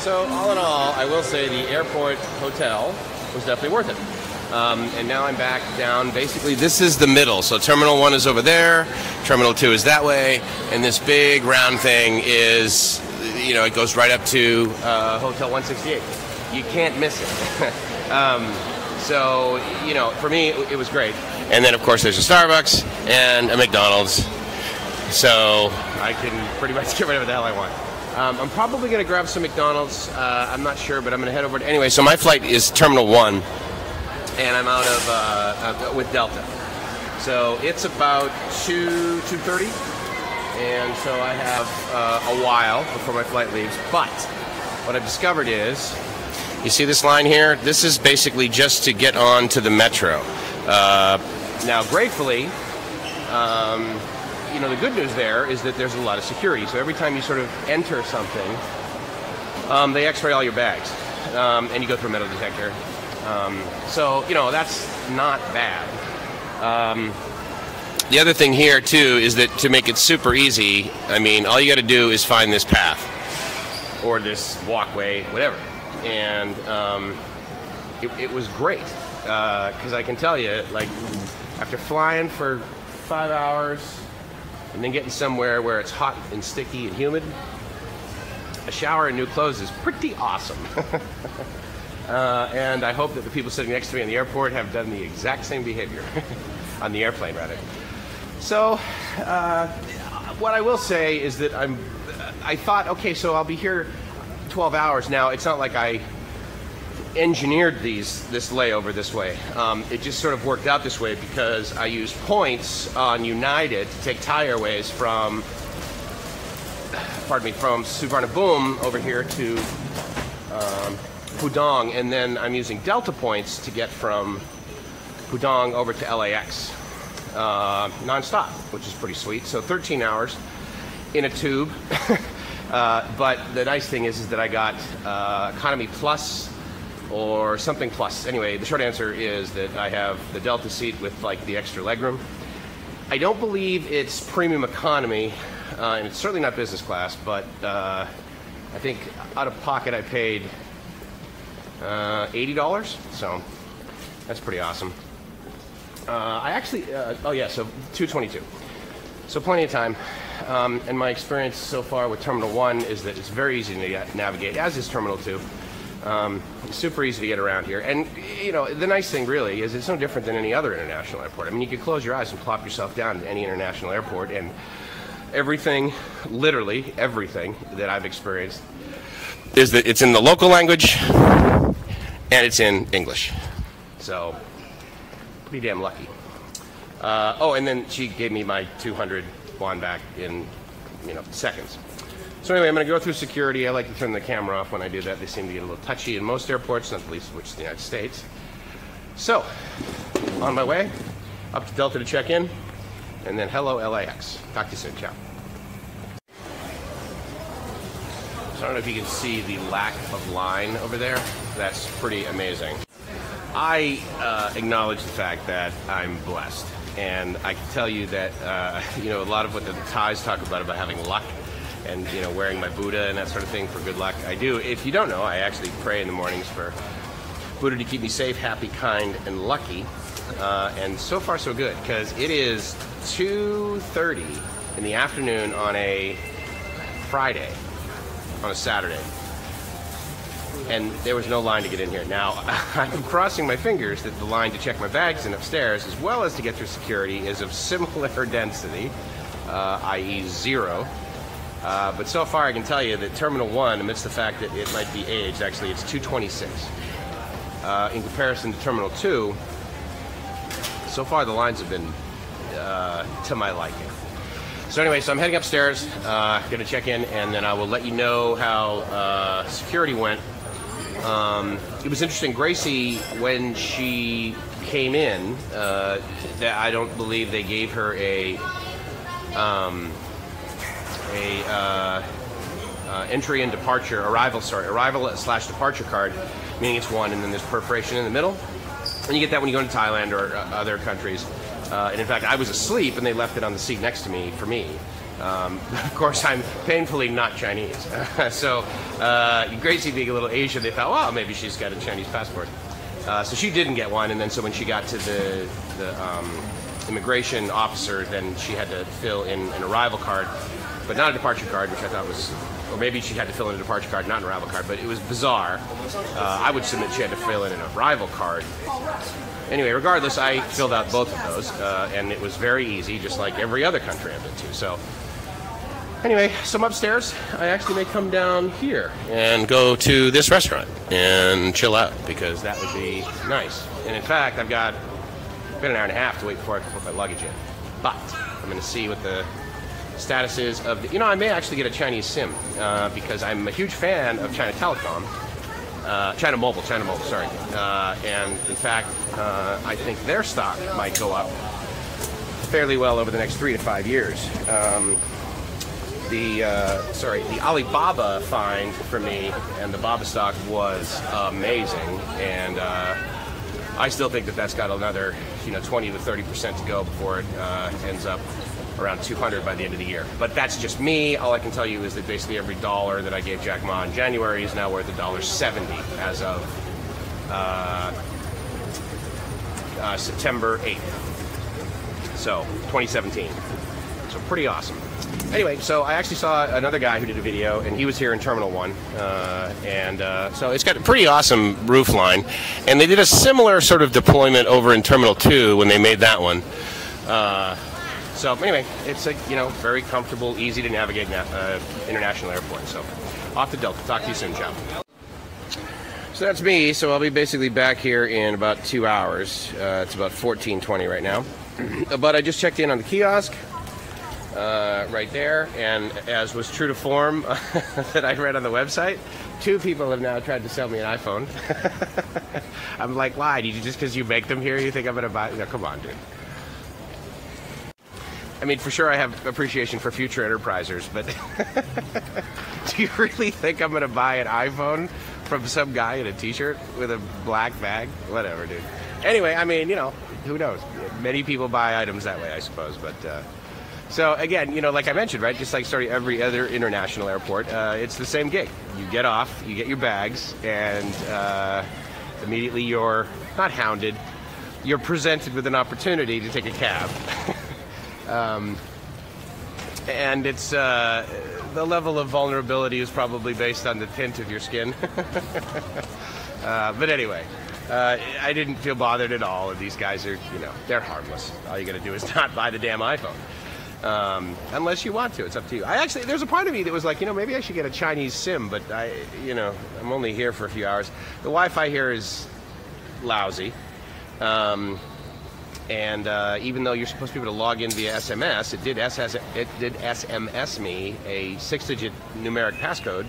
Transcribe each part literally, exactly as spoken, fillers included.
So all in all, I will say the airport hotel was definitely worth it. Um, and now I'm back down. Basically, this is the middle. So Terminal one is over there, Terminal two is that way, and this big round thing is, you know, it goes right up to uh, Hotel one sixty-eight. You can't miss it. um, so, you know, for me, it, it was great. And then, of course, there's a Starbucks and a McDonald's. So I can pretty much get whatever the hell I want. Um, I'm probably going to grab some McDonald's. Uh, I'm not sure, but I'm going to head over to... Anyway, so my flight is Terminal one, and I'm out of... Uh, uh, with Delta. So it's about two, two thirty, and so I have uh, a while before my flight leaves. But what I've discovered is... You see this line here? This is basically just to get on to the metro. Uh, now, gratefully, um, you know, the good news there is that there's a lot of security. So every time you sort of enter something, um, they x-ray all your bags. Um, and you go through a metal detector. Um, so, you know, that's not bad. Um, the other thing here, too, is that to make it super easy, I mean, all you got to do is find this path or this walkway, whatever. And um, it, it was great, because uh, I can tell you, like, after flying for five hours and then getting somewhere where it's hot and sticky and humid, a shower and new clothes is pretty awesome. uh, and I hope that the people sitting next to me in the airport have done the exact same behavior, on the airplane rather. So uh, what I will say is that I'm, I thought, okay, so I'll be here twelve hours. Now, it's not like I engineered these this layover this way. Um, it just sort of worked out this way because I used points on United to take Thai Airways from, pardon me, from Suvarnabhumi over here to um, Pudong, and then I'm using Delta points to get from Pudong over to L A X uh, nonstop, which is pretty sweet. So thirteen hours in a tube. Uh, but the nice thing is, is that I got uh, Economy Plus or something Plus. Anyway, the short answer is that I have the Delta seat with like the extra legroom. I don't believe it's premium economy, uh, and it's certainly not business class, but uh, I think out of pocket I paid uh, eighty dollars, so that's pretty awesome. Uh, I actually, uh, oh yeah, so two twenty-two. So plenty of time, um, and my experience so far with Terminal one is that it's very easy to navigate, as is Terminal two. Um, it's super easy to get around here, and you know, the nice thing really is it's no different than any other international airport. I mean, you could close your eyes and plop yourself down at any international airport, and everything, literally everything that I've experienced is that it's in the local language, and it's in English. So, pretty damn lucky. Uh, oh, and then she gave me my two hundred won back in, you know, seconds. So anyway, I'm going to go through security. I like to turn the camera off when I do that. They seem to get a little touchy in most airports, not the least of which is the United States. So, on my way, up to Delta to check in, and then hello L A X. Talk to you soon. Ciao. So I don't know if you can see the lack of line over there. That's pretty amazing. I uh, acknowledge the fact that I'm blessed. And I can tell you that, uh, you know, a lot of what the Thais talk about, about having luck and, you know, wearing my Buddha and that sort of thing for good luck, I do. If you don't know, I actually pray in the mornings for Buddha to keep me safe, happy, kind, and lucky. Uh, and so far, so good, because it is two thirty in the afternoon on a Friday, on a Saturday. And there was no line to get in here. Now, I'm crossing my fingers that the line to check my bags in upstairs, as well as to get through security, is of similar density, uh, i e zero. Uh, but so far I can tell you that Terminal one, amidst the fact that it might be aged, actually it's two twenty-six. Uh, in comparison to Terminal two, so far the lines have been uh, to my liking. So anyway, so I'm heading upstairs, uh, gonna check in, and then I will let you know how uh, security went. Um, it was interesting, Gracie, when she came in, uh, that I don't believe they gave her a, um, a, uh, uh, entry and departure, arrival, sorry, arrival slash departure card, meaning it's one and then there's perforation in the middle. And you get that when you go to Thailand or uh, other countries. Uh, and in fact, I was asleep and they left it on the seat next to me for me. Um, of course, I'm painfully not Chinese. So uh, Gracie, being a little Asian, they thought, well, maybe she's got a Chinese passport. Uh, so she didn't get one, and then so when she got to the, the um, immigration officer, then she had to fill in an arrival card, but not a departure card, which I thought was, or maybe she had to fill in a departure card, not an arrival card, but it was bizarre. Uh, I would submit she had to fill in an arrival card. Anyway, regardless, I filled out both of those, uh, and it was very easy, just like every other country I've been to. So, anyway, so I'm upstairs. I actually may come down here and go to this restaurant and chill out, because that would be nice. And in fact, I've got been an hour and a half to wait before I can put my luggage in. But I'm going to see what the status is of the, you know, I may actually get a Chinese SIM, uh, because I'm a huge fan of China Telecom. Uh, China Mobile, China Mobile, sorry. Uh, and in fact, uh, I think their stock might go up fairly well over the next three to five years. Um, the, uh, sorry, the Alibaba find for me and the Baba stock was amazing. And uh, I still think that that's got another, you know, twenty to thirty percent to go before it uh, ends up around two hundred by the end of the year. But that's just me. All I can tell you is that basically every dollar that I gave Jack Ma in January is now worth a dollar seventy as of uh, uh, September eighth, so twenty seventeen. So pretty awesome. Anyway, so I actually saw another guy who did a video, and he was here in Terminal one, uh, and uh, so it's got a pretty awesome roof line, and they did a similar sort of deployment over in Terminal two when they made that one. Uh, So anyway, it's a, you know, very comfortable, easy to navigate na uh, international airport. So off to Delta. Talk to you soon, John. So that's me. So I'll be basically back here in about two hours. Uh, it's about fourteen twenty right now. But I just checked in on the kiosk uh, right there. And as was true to form that I read on the website, two people have now tried to sell me an iPhone. I'm like, why? Did you, just because you make them here, you think I'm going to buy? No, come on, dude. I mean, for sure I have appreciation for future enterprisers, but do you really think I'm going to buy an iPhone from some guy in a t-shirt with a black bag? Whatever, dude. Anyway, I mean, you know, who knows? Many people buy items that way, I suppose. But uh, so, again, you know, like I mentioned, right, just like sort of every other international airport, uh, it's the same gig. You get off, you get your bags, and uh, immediately you're not hounded. You're presented with an opportunity to take a cab. Um, and it's, uh, the level of vulnerability is probably based on the tint of your skin. uh, but anyway, uh, I didn't feel bothered at all. These guys are, you know, they're harmless. All you gotta do is not buy the damn iPhone. Um, unless you want to, it's up to you. I actually, there's a part of me that was like, you know, maybe I should get a Chinese SIM, but I, you know, I'm only here for a few hours. The Wi-Fi here is lousy. Um... And uh, even though you're supposed to be able to log in via S M S, it did, S S, it did S M S me a six digit numeric passcode.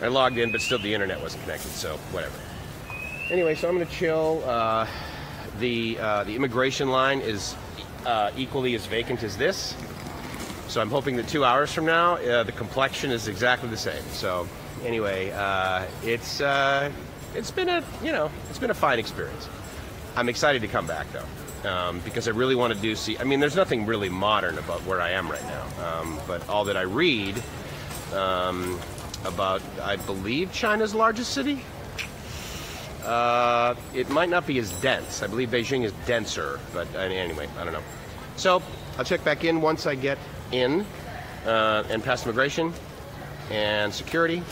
I logged in, but still the internet wasn't connected, so whatever. Anyway, so I'm going to chill. Uh, the, uh, the immigration line is uh, equally as vacant as this. So I'm hoping that two hours from now, uh, the complexion is exactly the same. So anyway, uh, it's, uh, it's been a, you know, it's been a fine experience. I'm excited to come back, though. Um, because I really want to do see, I mean, there's nothing really modern about where I am right now, um, but all that I read um, about, I believe, China's largest city, uh, it might not be as dense. I believe Beijing is denser, but I mean, anyway, I don't know. So I'll check back in once I get in uh, and pass immigration and security,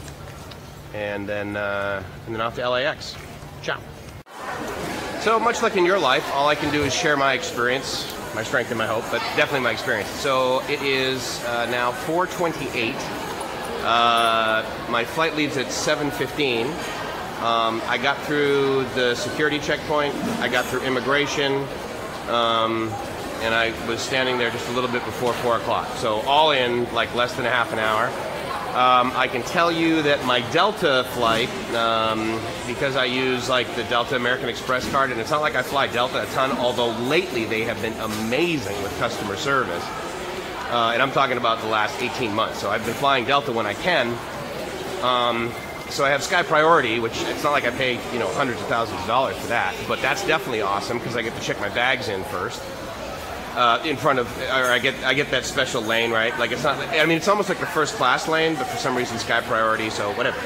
and then uh, and then off to L A X. Ciao. So much like in your life, all I can do is share my experience, my strength and my hope, but definitely my experience. So it is uh, now four twenty-eight. Uh, my flight leaves at seven fifteen. Um, I got through the security checkpoint. I got through immigration. Um, and I was standing there just a little bit before four o'clock. So all in, like, less than a half an hour. Um, I can tell you that my Delta flight, um, because I use like the Delta American Express card, and it's not like I fly Delta a ton, although lately they have been amazing with customer service. Uh, and I'm talking about the last eighteen months. So I've been flying Delta when I can. Um, so I have Sky Priority, which it's not like I pay, you know, hundreds of thousands of dollars for that, but that's definitely awesome because I get to check my bags in first. uh, in front of, or I get I get that special lane, right? Like it's not, I mean, it's almost like the first class lane, but for some reason Sky Priority, so whatever.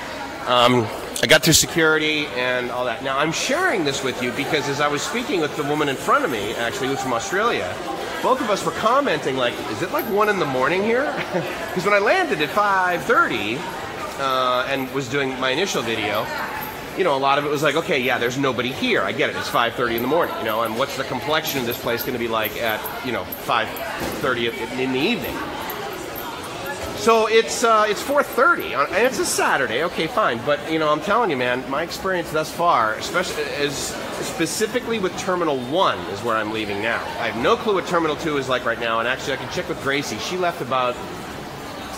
Um, I got through security and all that. Now, I'm sharing this with you because as I was speaking with the woman in front of me, actually, who's from Australia, both of us were commenting, like, is it like one in the morning here? Because when I landed at five thirty uh, and was doing my initial video, you know, a lot of it was like, okay, yeah, there's nobody here. I get it. It's five thirty in the morning, you know, and what's the complexion of this place going to be like at, you know, five thirty in the evening? So it's uh, it's four thirty, and it's a Saturday. Okay, fine, but you know, I'm telling you, man, my experience thus far, especially is specifically with Terminal One, is where I'm leaving now. I have no clue what Terminal Two is like right now, and actually, I can check with Gracie. She left about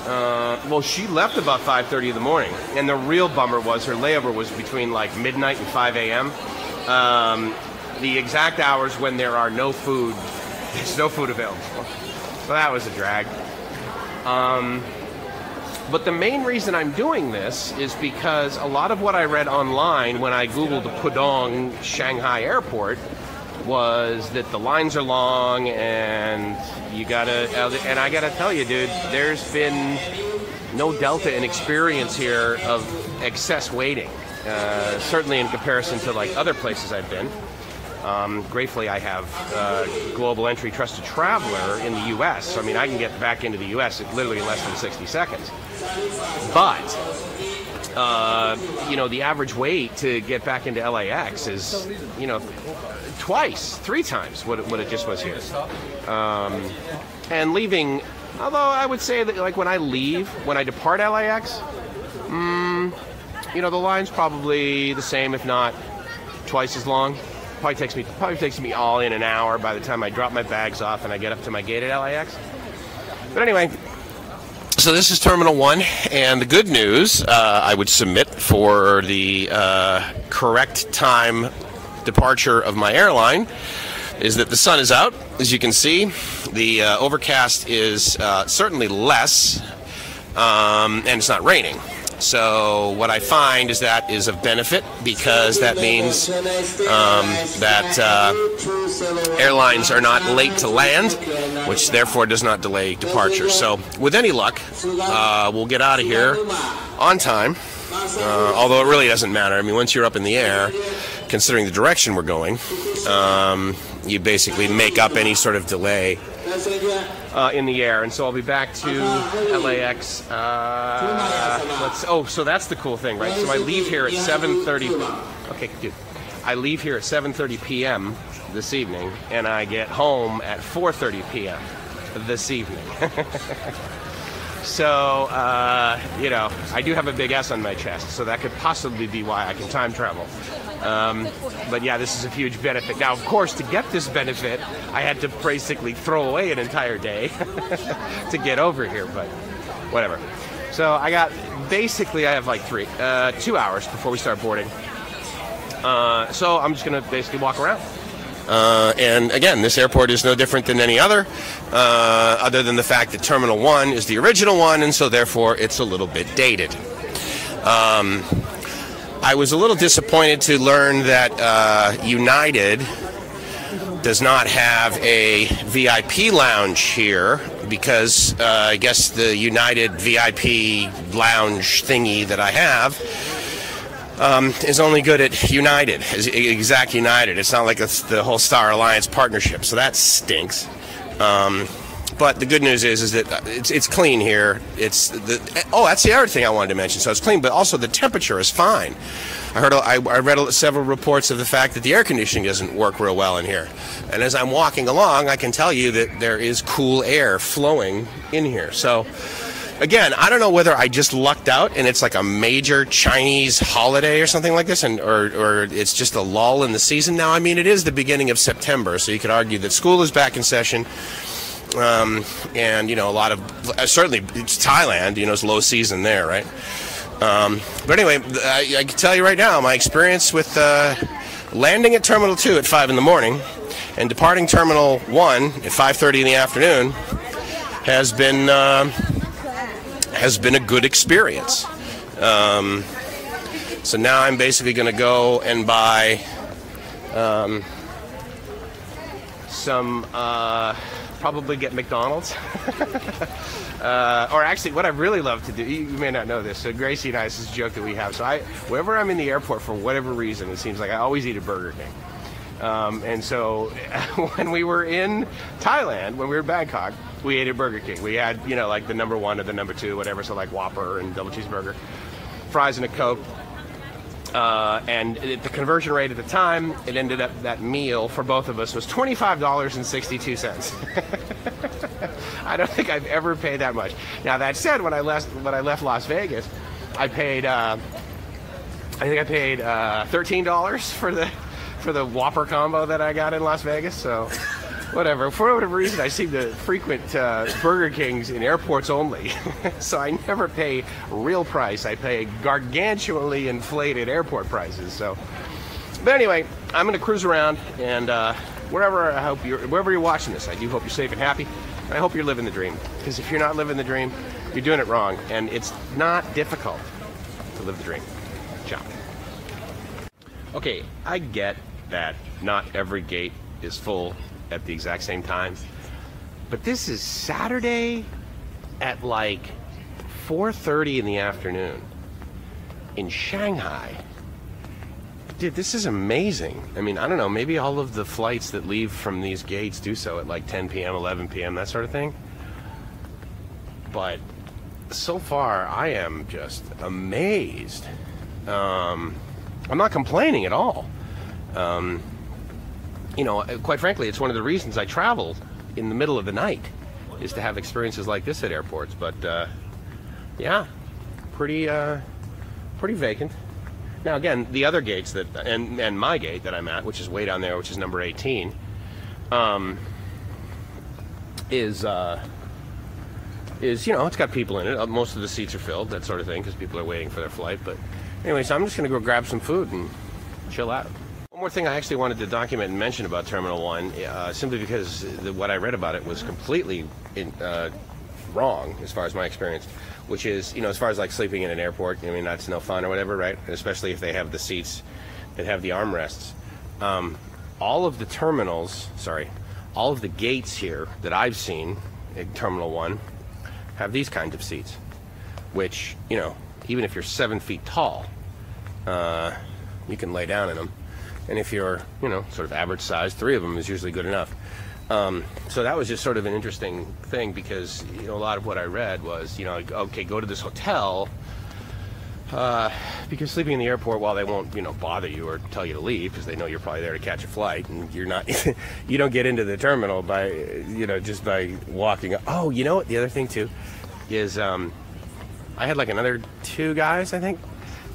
uh, well, she left about five thirty in the morning, and the real bummer was her layover was between like midnight and five A M Um, the exact hours when there are no food, there's no food available. So that was a drag. Um, but the main reason I'm doing this is because a lot of what I read online when I Googled the Pudong Shanghai Airport was that the lines are long and you gotta, and I gotta tell you, dude, there's been no Delta in experience here of excess waiting, uh, certainly in comparison to like other places I've been. Um, gratefully, I have uh, Global Entry Trusted Traveler in the U S So, I mean, I can get back into the U S in literally less than sixty seconds. But, uh, you know, the average wait to get back into L A X is, you know, twice, three times what it, what it just was here. Um, and leaving, although I would say that, like, when I leave, when I depart L A X, um, you know, the line's probably the same, if not twice as long. Probably takes me probably takes me all in an hour by the time I drop my bags off and I get up to my gate at L A X. But anyway, so this is Terminal One, and the good news uh, I would submit for the uh, correct time departure of my airline is that the sun is out. As you can see, the uh, overcast is uh, certainly less, um, and it's not raining. So what I find is that is of benefit because that means um, that uh, airlines are not late to land, which therefore does not delay departure. So with any luck, uh, we'll get out of here on time, uh, although it really doesn't matter. I mean, once you're up in the air, considering the direction we're going, um, you basically make up any sort of delay Uh, in the air, and so I'll be back to L A X. Uh, let's, oh, so that's the cool thing, right? So I leave here at seven thirty. Okay, dude, I leave here at seven thirty P M this evening, and I get home at four thirty P M this evening. So uh, you know, I do have a big S on my chest, so that could possibly be why I can time travel. Um, but yeah, this is a huge benefit. Now, of course, to get this benefit, I had to basically throw away an entire day to get over here, but whatever. So I got, basically, I have like three, uh, two hours before we start boarding. Uh, so I'm just going to basically walk around. Uh, and again, this airport is no different than any other, uh, other than the fact that Terminal one is the original one, and so therefore it's a little bit dated. Um... I was a little disappointed to learn that uh, United does not have a V I P lounge here because uh, I guess the United V I P lounge thingy that I have um, is only good at United, exact United. It's not like it's the whole Star Alliance partnership, so that stinks. Um, But the good news is, is that it's, it's clean here. It's the, oh, that's the other thing I wanted to mention. So it's clean, but also the temperature is fine. I heard, I, I read several reports of the fact that the air conditioning doesn't work real well in here. And as I'm walking along, I can tell you that there is cool air flowing in here. So again, I don't know whether I just lucked out and it's like a major Chinese holiday or something like this, and or, or it's just a lull in the season. Now, I mean, it is the beginning of September, so you could argue that school is back in session. Um, and, you know, a lot of, uh, certainly it's Thailand, you know, it's low season there, right? Um, but anyway, I, I can tell you right now, my experience with uh, landing at Terminal two at five in the morning and departing Terminal one at five thirty in the afternoon has been, uh, has been a good experience. Um, so now I'm basically going to go and buy um, some... Uh, probably get McDonald's. uh, or actually, what I really love to do, you may not know this, so Gracie and I, this is a joke that we have. So I, whenever I'm in the airport, for whatever reason, it seems like I always eat a Burger King. Um, and so when we were in Thailand, when we were in Bangkok, we ate at Burger King. We had, you know, like the number one or the number two, whatever, so like Whopper and double cheeseburger, fries and a Coke. Uh, and the conversion rate at the time, it ended up that meal for both of us was twenty-five dollars and sixty-two cents. I don't think I've ever paid that much. Now that said, when I left, when I left Las Vegas, I paid, uh, I think I paid uh, thirteen dollars for the for the Whopper combo that I got in Las Vegas. So whatever, for whatever reason, I seem to frequent uh, Burger Kings in airports only. So I never pay real price. I pay gargantuanly inflated airport prices. So, but anyway, I'm gonna cruise around, and uh, wherever I hope you're, wherever you're watching this, I do hope you're safe and happy. And I hope you're living the dream, because if you're not living the dream, you're doing it wrong, and it's not difficult to live the dream. Ciao. Okay, I get that not every gate is full at the exact same time, but this is Saturday at like four thirty in the afternoon in Shanghai. Dude, this is amazing. I mean, I don't know, maybe all of the flights that leave from these gates do so at like ten P M, eleven P M, that sort of thing. But so far, I am just amazed. Um, I'm not complaining at all. Um, You know, quite frankly, it's one of the reasons I travel in the middle of the night, is to have experiences like this at airports. But uh, yeah, pretty, uh, pretty vacant. Now again, the other gates that, and and my gate that I'm at, which is way down there, which is number eighteen, um, is uh, is you know, it's got people in it. Most of the seats are filled, that sort of thing, because people are waiting for their flight. But anyway, so I'm just gonna go grab some food and chill out. One more thing I actually wanted to document and mention about Terminal one, uh, simply because the, what I read about it was completely in, uh, wrong as far as my experience, which is, you know, as far as like sleeping in an airport, I mean, that's no fun or whatever, right? And especially if they have the seats that have the armrests. Um, all of the terminals, sorry, all of the gates here that I've seen at Terminal one have these kinds of seats, which, you know, even if you're seven feet tall, uh, you can lay down in them. And if you're, you know, sort of average size, three of them is usually good enough. Um, so that was just sort of an interesting thing, because, you know, a lot of what I read was, you know, like, okay, go to this hotel, uh, because sleeping in the airport, while they won't, you know, bother you or tell you to leave, because they know you're probably there to catch a flight, and you're not, you don't get into the terminal by, you know, just by walking up. Oh, you know what? The other thing too is, um, I had like another two guys, I think,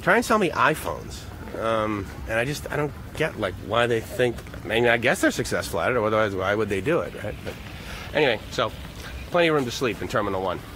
try and sell me iPhones. Um, and I just, I don't get, like, why they think, I mean, I guess they're successful at it, or otherwise, why would they do it, right? But anyway, so, plenty of room to sleep in Terminal one.